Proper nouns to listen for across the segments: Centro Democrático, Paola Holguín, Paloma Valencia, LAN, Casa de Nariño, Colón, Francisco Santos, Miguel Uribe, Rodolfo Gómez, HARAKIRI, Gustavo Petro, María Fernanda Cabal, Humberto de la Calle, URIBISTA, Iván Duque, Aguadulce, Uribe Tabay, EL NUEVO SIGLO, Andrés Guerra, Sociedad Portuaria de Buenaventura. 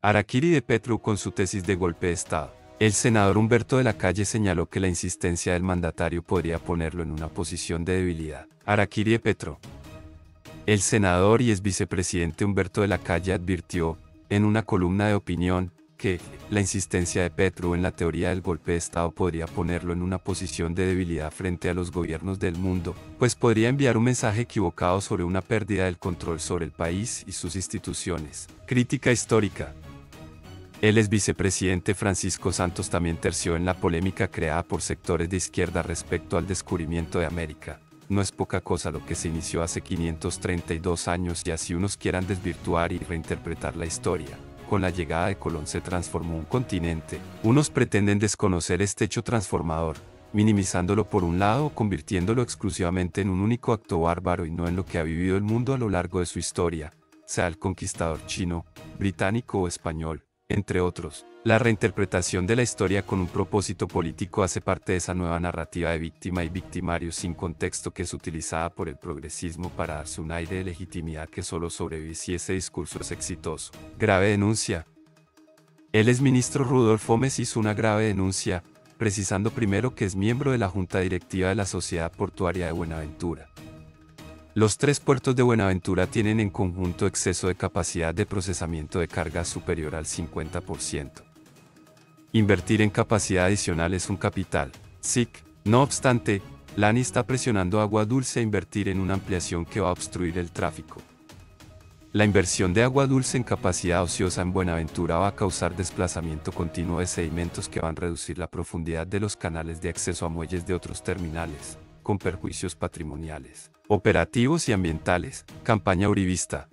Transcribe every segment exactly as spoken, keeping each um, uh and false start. Harakiri de Petro con su tesis de golpe de Estado. El senador Humberto de la Calle señaló que la insistencia del mandatario podría ponerlo en una posición de debilidad. Harakiri de Petro. El senador y ex vicepresidente Humberto de la Calle advirtió, en una columna de opinión, que la insistencia de Petro en la teoría del golpe de Estado podría ponerlo en una posición de debilidad frente a los gobiernos del mundo, pues podría enviar un mensaje equivocado sobre una pérdida del control sobre el país y sus instituciones. Crítica histórica. El ex vicepresidente Francisco Santos también terció en la polémica creada por sectores de izquierda respecto al descubrimiento de América. No es poca cosa lo que se inició hace quinientos treinta y dos años, y así unos quieran desvirtuar y reinterpretar la historia. Con la llegada de Colón se transformó un continente. Unos pretenden desconocer este hecho transformador, minimizándolo por un lado o convirtiéndolo exclusivamente en un único acto bárbaro y no en lo que ha vivido el mundo a lo largo de su historia, sea el conquistador chino, británico o español, entre otros. La reinterpretación de la historia con un propósito político hace parte de esa nueva narrativa de víctima y victimario sin contexto que es utilizada por el progresismo para darse un aire de legitimidad que solo sobrevive si ese discurso es exitoso. Grave denuncia. El exministro Rodolfo Gómez hizo una grave denuncia, precisando primero que es miembro de la Junta Directiva de la Sociedad Portuaria de Buenaventura. Los tres puertos de Buenaventura tienen en conjunto exceso de capacidad de procesamiento de cargas superior al cincuenta por ciento. Invertir en capacidad adicional es un capital. S I C. No obstante, LAN está presionando a Aguadulce a invertir en una ampliación que va a obstruir el tráfico. La inversión de Aguadulce en capacidad ociosa en Buenaventura va a causar desplazamiento continuo de sedimentos que van a reducir la profundidad de los canales de acceso a muelles de otros terminales, con perjuicios patrimoniales, operativos y ambientales. Campaña uribista.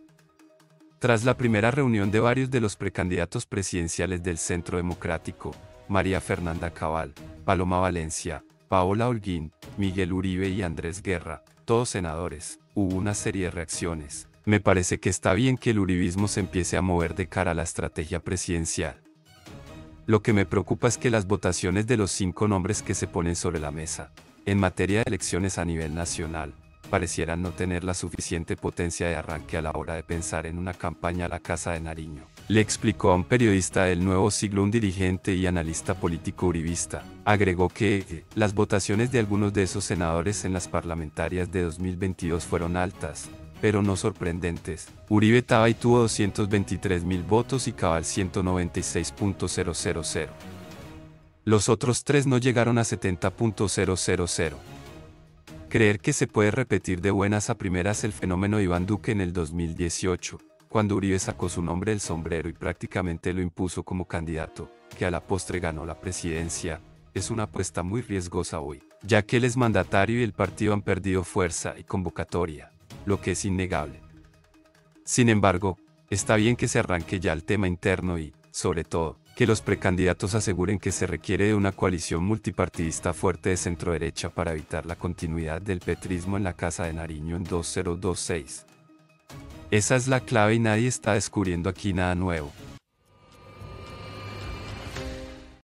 Tras la primera reunión de varios de los precandidatos presidenciales del Centro Democrático, María Fernanda Cabal, Paloma Valencia, Paola Holguín, Miguel Uribe y Andrés Guerra, todos senadores, hubo una serie de reacciones. Me parece que está bien que el uribismo se empiece a mover de cara a la estrategia presidencial. Lo que me preocupa es que las votaciones de los cinco nombres que se ponen sobre la mesa, en materia de elecciones a nivel nacional, parecieran no tener la suficiente potencia de arranque a la hora de pensar en una campaña a la Casa de Nariño. Le explicó a un periodista del Nuevo Siglo un dirigente y analista político uribista. Agregó que las votaciones de algunos de esos senadores en las parlamentarias de dos mil veintidós fueron altas, pero no sorprendentes. Uribe Tabay tuvo doscientos veintitrés mil votos y Cabal ciento noventa y seis mil. Los otros tres no llegaron a setenta mil. Creer que se puede repetir de buenas a primeras el fenómeno de Iván Duque en el dos mil dieciocho, cuando Uribe sacó su nombre del sombrero y prácticamente lo impuso como candidato, que a la postre ganó la presidencia, es una apuesta muy riesgosa hoy, ya que el exmandatario y el partido han perdido fuerza y convocatoria, lo que es innegable. Sin embargo, está bien que se arranque ya el tema interno y, sobre todo, que los precandidatos aseguren que se requiere de una coalición multipartidista fuerte de centroderecha para evitar la continuidad del petrismo en la Casa de Nariño en dos mil veintiséis. Esa es la clave y nadie está descubriendo aquí nada nuevo.